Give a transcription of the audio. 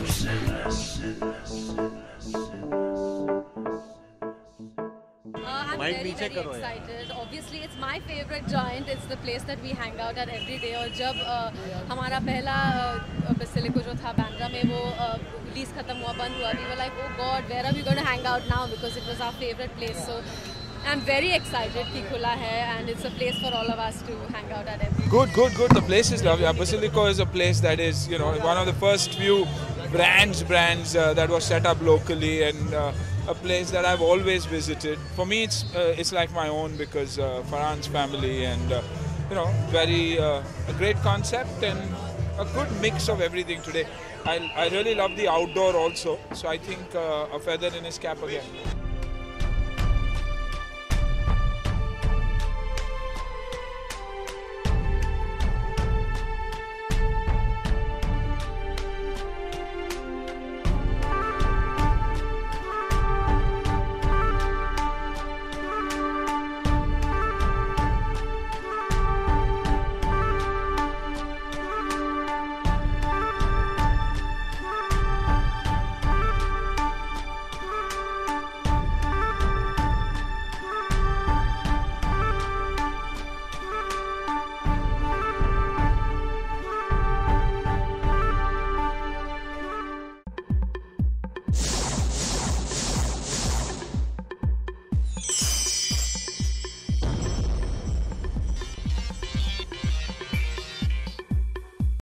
I'm very excited. Obviously, it's my favorite joint. It's the place that we hang out at every day. And when our first Basilico was in Bandra, the lease was closed. We were like, oh God, where are we going to hang out now? Because it was our favorite place. So I'm very excited that it's open and it's a place for all of us to hang out at every day. Good, good, good. The place is lovely. Basilico is a place that is, you know, one of the first few brands that was set up locally, and a place that I've always visited. For me, it's like my own, because Farhan's family, and you know, a great concept and a good mix of everything today. I really love the outdoor also, so I think a feather in his cap again.